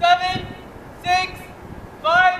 7, 6, 5.